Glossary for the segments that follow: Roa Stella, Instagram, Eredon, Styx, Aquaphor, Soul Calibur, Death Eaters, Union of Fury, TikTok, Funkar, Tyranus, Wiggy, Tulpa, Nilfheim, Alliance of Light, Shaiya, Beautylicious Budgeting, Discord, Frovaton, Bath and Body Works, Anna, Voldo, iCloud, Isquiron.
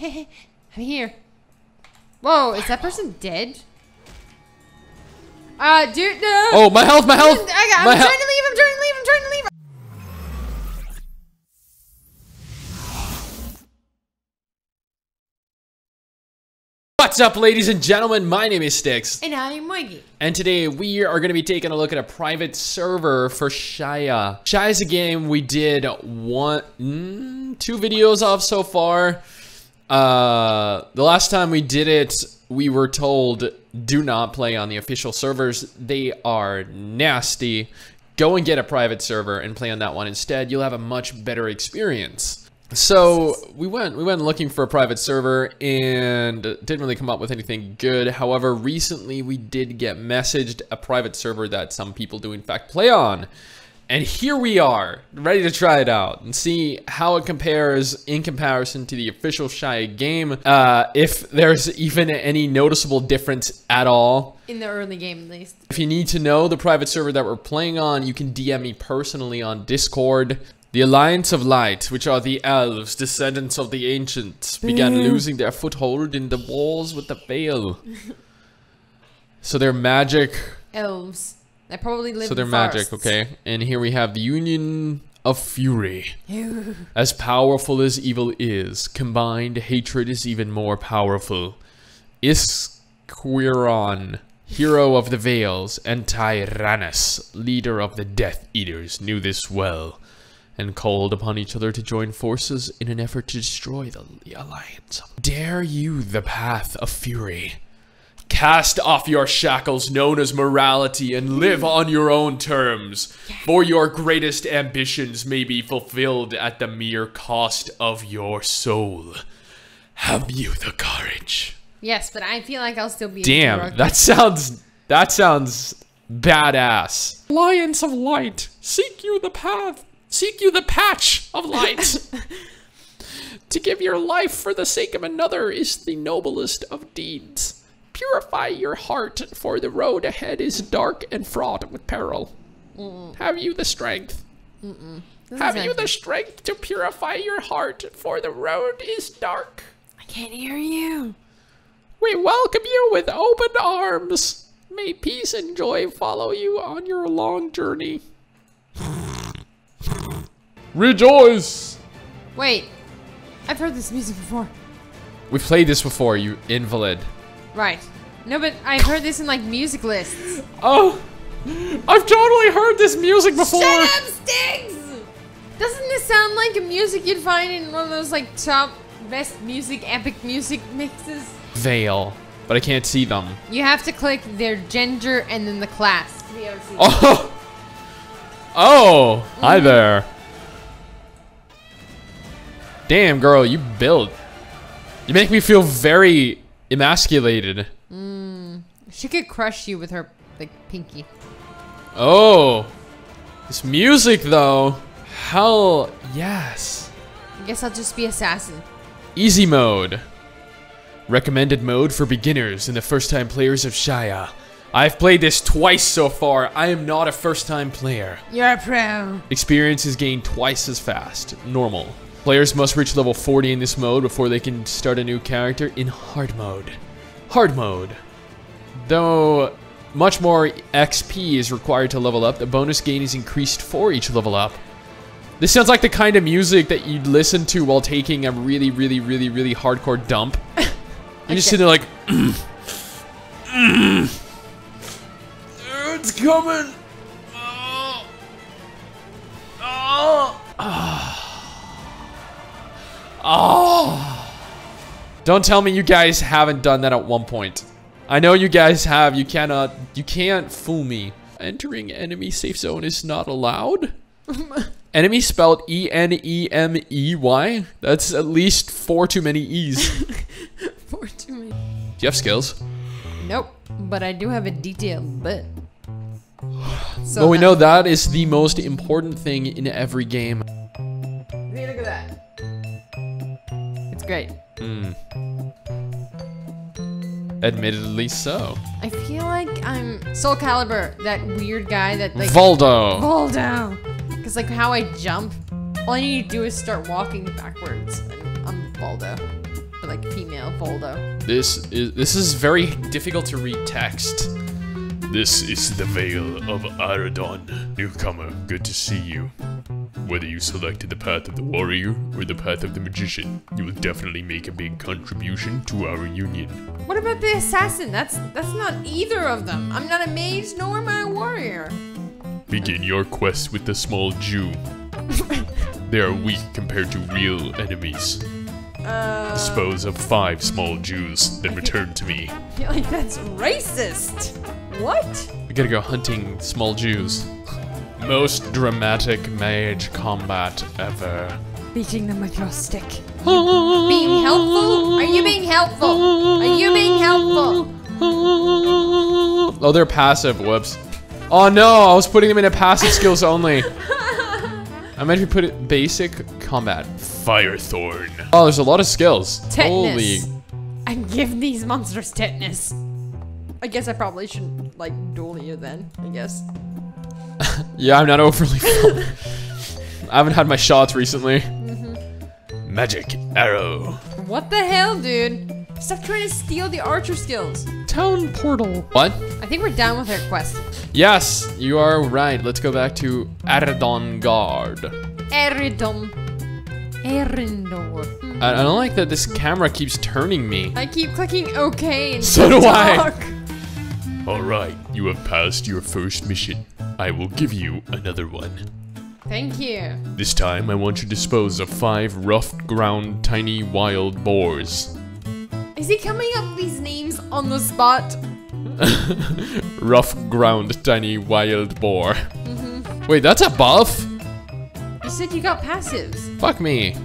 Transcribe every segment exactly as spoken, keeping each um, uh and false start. I'm here. Whoa, is that person dead? Uh, dude, no. Oh, my health, my health. Dude, I got, my I'm he trying to leave, I'm trying to leave, I'm trying to leave. What's up, ladies and gentlemen? My name is Styx. And I'm Wiggy. And today we are going to be taking a look at a private server for Shaiya. Shaiya is a game we did one, mm, two videos of so far. Uh, the last time we did it, we were told do not play on the official servers. They are nasty. Go and get a private server and play on that one instead. You'll have a much better experience. So we went we went looking for a private server and didn't really come up with anything good. However, recently we did get messaged a private server that some people do in fact play on. And here we are, ready to try it out and see how it compares in comparison to the official Shaiya game. Uh, if there's even any noticeable difference at all. In the early game, at least. If you need to know the private server that we're playing on, you can D M me personally on Discord. The Alliance of Light, which are the elves, descendants of the ancients, began losing their foothold in the wars with the veil. So they're magic. Elves. They probably live in forests. So they're magic, okay. And here we have the Union of Fury. As powerful as evil is, combined hatred is even more powerful. Isquiron, hero of the veils, and Tyranus, leader of the Death Eaters, knew this well. And called upon each other to join forces in an effort to destroy the, the Alliance. Dare you the path of fury? Cast off your shackles known as morality and live on your own terms, for your greatest ambitions may be fulfilled at the mere cost of your soul. Have you the courage? Yes, but I feel like I'll still be- Damn, that sounds- that sounds badass. Alliance of Light, seek you the path. Seek you the patch of light. To give your life for the sake of another is the noblest of deeds. Purify your heart, for the road ahead is dark and fraught with peril. Mm-mm. Have you the strength? Mm-mm. Have you the strength to purify your heart, for the road is dark? I can't hear you. We welcome you with open arms. May peace and joy follow you on your long journey. Rejoice! Wait, I've heard this music before. We've played this before, you invalid. Right. No, but I've heard this in like music lists. Oh, I've totally heard this music before. Shut up, Styx! Doesn't this sound like a music you'd find in one of those like top best music, epic music mixes? Veil, but I can't see them. You have to click their gender and then the class. To be able to see oh! Oh, mm-hmm. Hi there. Damn, girl, you build. You make me feel very emasculated. Mm, she could crush you with her like pinky. Oh, this music though. Hell yes. I guess I'll just be assassin. Easy mode. Recommended mode for beginners and the first-time players of Shaiya. I've played this twice so far. I am not a first-time player. You're a pro. Experience is gained twice as fast. Normal. Players must reach level forty in this mode before they can start a new character in hard mode. Hard mode. Though much more X P is required to level up, the bonus gain is increased for each level up. This sounds like the kind of music that you'd listen to while taking a really, really, really, really hardcore dump. You're okay. Just sitting there like... It's coming! Oh. Oh. Oh. Oh, don't tell me you guys haven't done that at one point. I know you guys have. You cannot, you can't fool me. Entering enemy safe zone is not allowed. Enemy spelled E N E M E Y. That's at least four too many E's. Four too many. Do you have skills? Nope, but I do have a detailed bit. So well, we know that is the most important thing in every game. Hey, look at that. Great. Mm. Admittedly so. I feel like I'm Soul Calibur, that weird guy that like- Voldo! Voldo! Because like how I jump, all I need to do is start walking backwards. I'm Voldo. for like female Voldo. This is this is very difficult to read text. This is the Veil of Eredon. Newcomer, good to see you. Whether you selected the path of the warrior or the path of the magician, you will definitely make a big contribution to our union. What about the assassin? That's that's not either of them. I'm not a mage nor am I a warrior. Begin your quest with the small Jew. They are weak compared to real enemies. Uh, Dispose of five small Jews, then return to me. I feel like that's racist. What? We gotta go hunting small Jews. Most dramatic mage combat ever. Beating them with your stick. Being helpful? Are you being helpful? Are you being helpful? Oh, they're passive. Whoops. Oh no, I was putting them in a passive skills only. I meant to put it basic combat. Firethorn. Oh, there's a lot of skills. Tetanus. Holy. I give these monsters tetanus. I guess I probably shouldn't like duel here then, I guess. Yeah, I'm not overly fond. I haven't had my shots recently. Mm-hmm. Magic arrow. What the hell, dude? Stop trying to steal the archer skills. Town portal. What? I think we're done with our quest. Yes, you are right. Let's go back to Eredon Guard. Eredon. Eredon. I, I don't like that this camera keeps turning me. I keep clicking OK. And so do talk. I. All right, you have passed your first mission. I will give you another one. Thank you. This time I want you to dispose of five rough ground tiny wild boars. Is he coming up with these names on the spot? Rough ground tiny wild boar. Mm-hmm. Wait, that's a buff? You said you got passives. Fuck me.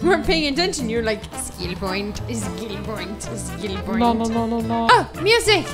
You weren't paying attention, you're like, skill point, skill point, skill point. No, no, no, no, no. Oh, music!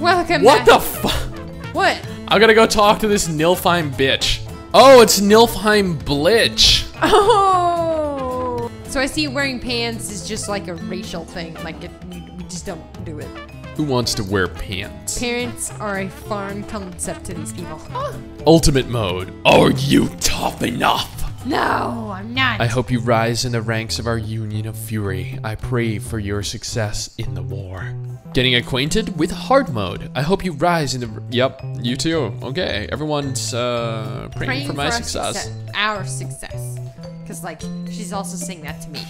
Welcome what back. What the fuck? What? I gotta go talk to this Nilfheim bitch. Oh, it's Nilfheim Blitch. Oh! So I see wearing pants is just like a racial thing, like it, we just don't do it. Who wants to wear pants? Parents are a foreign concept to these people. Oh. Ultimate mode, are you tough enough? No, I'm not. I hope you rise in the ranks of our Union of Fury. I pray for your success in the war. Getting acquainted with hard mode. I hope you rise in the... Yep, you too. Okay, everyone's uh, praying, praying for my for our success. success. Our success. Because, like, she's also saying that to me.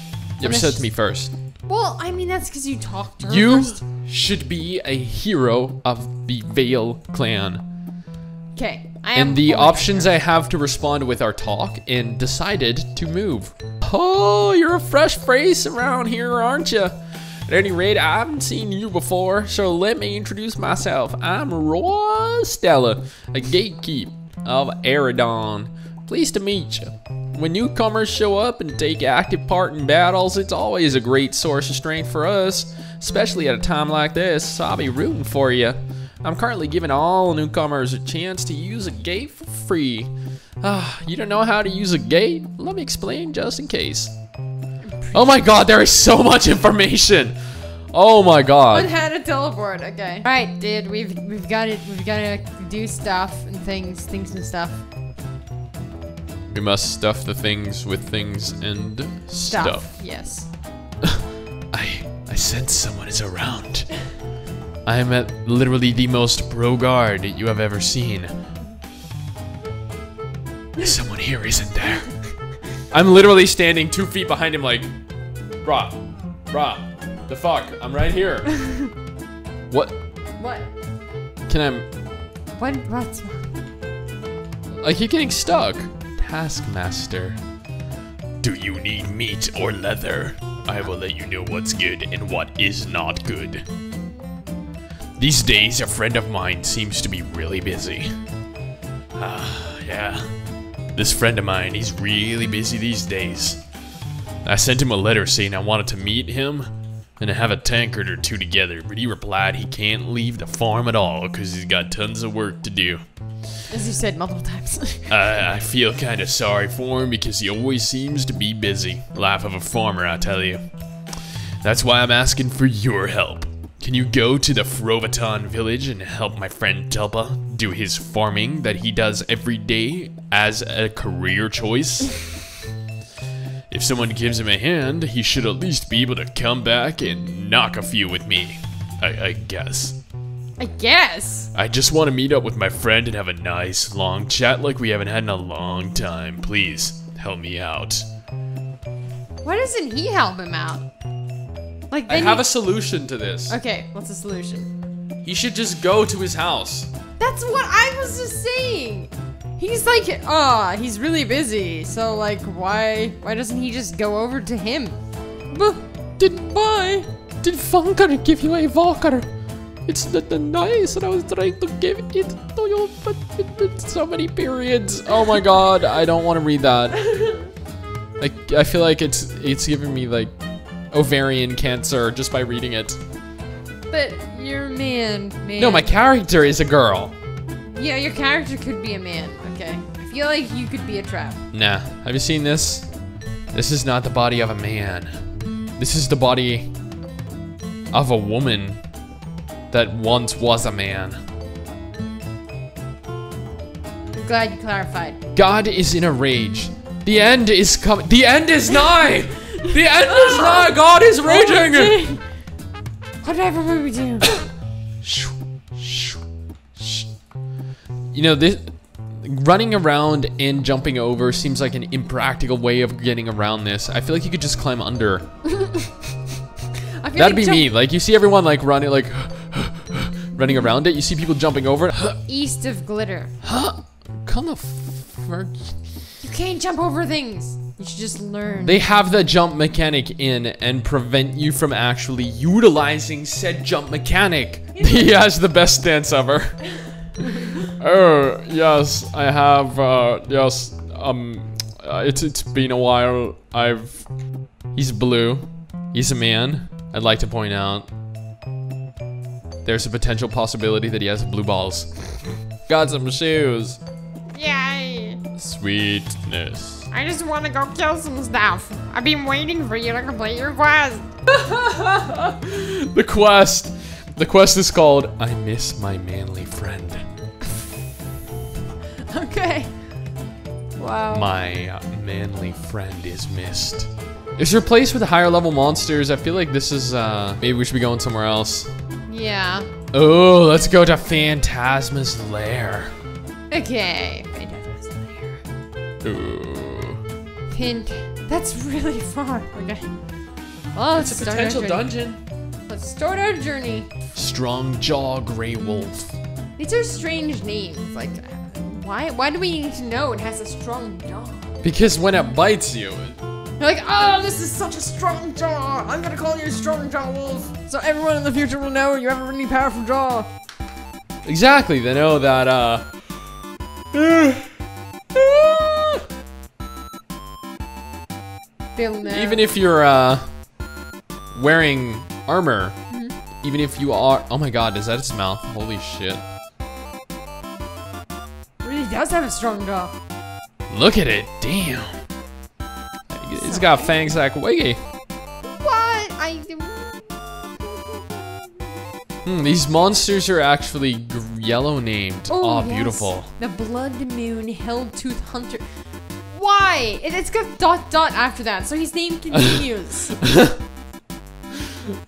You ever said it to me first. Well, I mean, that's because you talked to her You first. should be a hero of the Veil clan. Okay. And the options I have to respond with are talk and decided to move. Oh, you're a fresh face around here, aren't you? At any rate, I haven't seen you before, so let me introduce myself. I'm Roa Stella, a gatekeep of Eredon. Pleased to meet you. When newcomers show up and take active part in battles, it's always a great source of strength for us, especially at a time like this, so I'll be rooting for you. I'm currently giving all newcomers a chance to use a gate for free. Ah, you don't know how to use a gate? Let me explain just in case. Oh my god, there is so much information! Oh my god. One had a teleport, okay. Alright, dude, we've we've got it we've gotta do stuff and things, things and stuff. We must stuff the things with things and stuff. Stuff, yes. I I sense someone is around. I am at literally the most pro guard you have ever seen. Someone here, isn't there? I'm literally standing two feet behind him like, brah, brah, the fuck, I'm right here. What? What? Can I... What? What? I keep getting stuck. Taskmaster. Do you need meat or leather? I will let you know what's good and what is not good. These days, a friend of mine seems to be really busy. Ah, uh, yeah. This friend of mine, he's really busy these days. I sent him a letter saying I wanted to meet him and have a tankard or two together, but he replied he can't leave the farm at all because he's got tons of work to do. As you said multiple times. I, I feel kind of sorry for him because he always seems to be busy. Life of a farmer, I tell you. That's why I'm asking for your help. Can you go to the Frovaton village and help my friend Tulpa do his farming that he does every day as a career choice? If someone gives him a hand, he should at least be able to come back and knock a few with me. I, I guess. I guess. I just want to meet up with my friend and have a nice long chat like we haven't had in a long time. Please, help me out. Why doesn't he help him out? Like, I have a solution to this. Okay, what's the solution? He should just go to his house. That's what I was just saying. He's like, ah, oh, he's really busy. So like, why, why doesn't he just go over to him? But didn't I? Did Funkar give you a walker? It's not the nice that I was trying to give it to you, but it's so many periods. Oh my God, I don't want to read that. Like, I feel like it's it's giving me like ovarian cancer just by reading it. But you're a man, man. No, my character is a girl. Yeah, your character could be a man, okay? I feel like you could be a trap. Nah, have you seen this? This is not the body of a man. This is the body of a woman that once was a man. I'm glad you clarified. God is in a rage. The end is coming. The end is nigh! The end is nigh! God is raging! What did I ever remember doing? You know, this running around and jumping over seems like an impractical way of getting around this. I feel like you could just climb under. That'd like be me. Like, you see everyone like running, like running around it. You see people jumping over. East of glitter. Huh? Come the fuck. You can't jump over things. You should just learn. They have the jump mechanic in and prevent you from actually utilizing said jump mechanic. He has the best stance ever. Oh, yes, I have, uh, yes, um, uh, it's, it's been a while, I've, he's blue, he's a man, I'd like to point out, there's a potential possibility that he has blue balls. Got some shoes. Yay. Sweetness. I just want to go kill some stuff. I've been waiting for you to complete your quest. The quest, the quest is called, I Miss My Manly Friend. Okay. Wow. My uh, manly friend is missed. Is there a place with higher level monsters? I feel like this is, uh, maybe we should be going somewhere else. Yeah. Oh, let's go to Phantasma's Lair. Okay. Phantasma's Lair. Ooh. Pint. That's really far. Okay. Well, it's a potential dungeon. Let's start our journey. Strong Jaw Grey Wolf. These are strange names. Like, Why, why do we need to know it has a strong jaw? Because when it bites you, it... You're like, oh, this is such a strong jaw. I'm gonna call you Strong Jaw Wolf. So everyone in the future will know you have a really powerful jaw. Exactly, they know that, uh... They'll know. Even if you're, uh, wearing armor, mm-hmm. even if you are... Oh my God, is that its mouth? Holy shit. It does have a strong jaw. Look at it, damn. It's Sorry. got fangs like Wiggy. What? I... Hmm, these monsters are actually yellow named. Oh, Aw, yes. beautiful. The Blood Moon Helltooth Hunter. Why? It, it's got dot dot after that, so his name continues.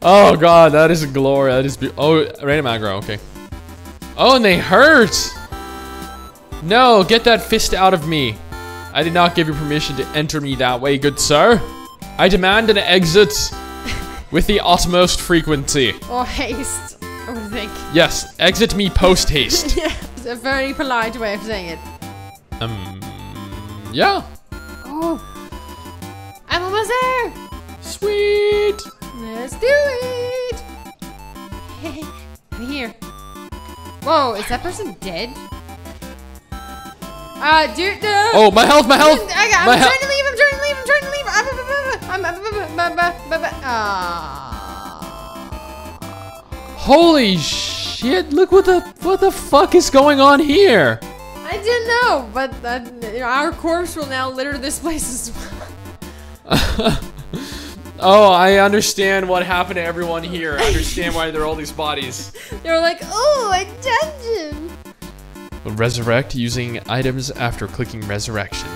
Oh God, that is glory. That is beautiful. Oh, random aggro, okay. Oh, and they hurt. No, get that fist out of me. I did not give you permission to enter me that way, good sir. I demand an exit with the utmost frequency. Or haste, I would think. Yes, exit me post-haste. Yeah, it's a very polite way of saying it. Um, yeah. Oh, I'm almost there. Sweet. Let's do it. I'm here. Whoa, is that person dead? Uh, dude, no. Oh, my health, my health. I got, I'm my trying he to leave, I'm trying to leave, I'm trying to leave. I'm, I'm, I'm, I'm, uh. Holy shit, look what the, what the fuck is going on here? I didn't know, but uh, our corpse will now litter this place as well. Oh, I understand what happened to everyone here. I understand why there are all these bodies. They were like, oh, a dungeon. Resurrect using items after clicking resurrection.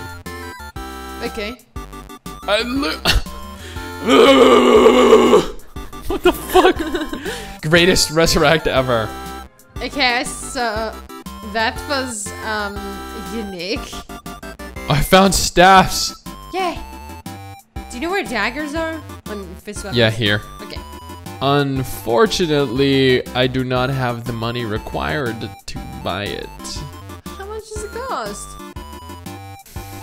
Okay. I lo- What the fuck? Greatest resurrect ever. Okay, so that was um unique. I found staffs. Yay! Do you know where daggers are? On fist weapons? Yeah, here. Okay. Unfortunately, I do not have the money required to buy it. How much does it cost?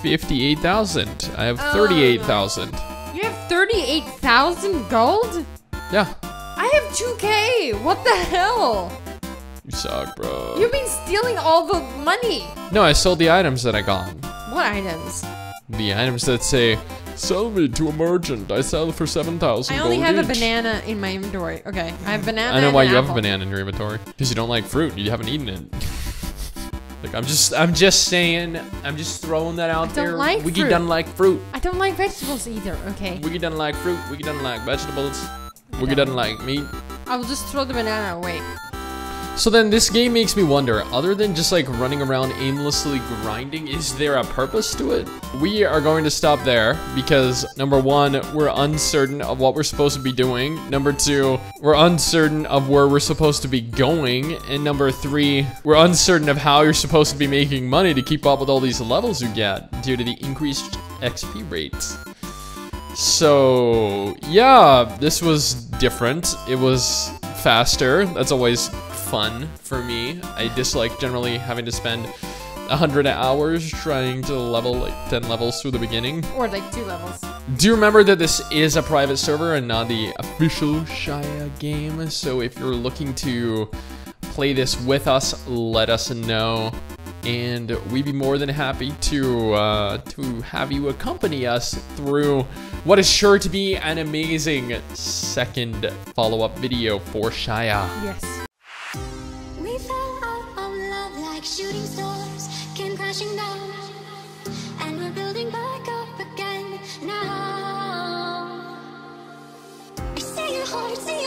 Fifty-eight thousand. I have oh, thirty-eight thousand. You have thirty-eight thousand gold? Yeah. I have two K. What the hell? You suck, bro. You've been stealing all the money. No, I sold the items that I got. What items? The items that say, sell me to a merchant. I sell for seven thousand. I only have each. a banana in my inventory. Okay, I have banana. I know and why an you apple. have a banana in your inventory. Because you don't like fruit. You haven't eaten it. Like I'm just, I'm just saying. I'm just throwing that out I don't there. Like Wiggy doesn't like fruit. I don't like vegetables either. Okay. Wiggy doesn't like fruit. Wiggy doesn't like vegetables. Wiggy doesn't like meat. I will just throw the banana away. So then this game makes me wonder, other than just like running around aimlessly grinding, is there a purpose to it? We are going to stop there because number one, we're uncertain of what we're supposed to be doing. Number two, we're uncertain of where we're supposed to be going. And number three, we're uncertain of how you're supposed to be making money to keep up with all these levels you get due to the increased X P rates. So yeah, this was different. It was faster. That's always fun for me. I dislike generally having to spend one hundred hours trying to level like ten levels through the beginning. Or like two levels. Do remember that this is a private server and not the official Shaiya game. So if you're looking to play this with us, let us know. And we'd be more than happy to uh, to have you accompany us through what is sure to be an amazing second follow-up video for Shaiya. Yes. Shooting stars came crashing down, and we're building back up again now. I see your heart, see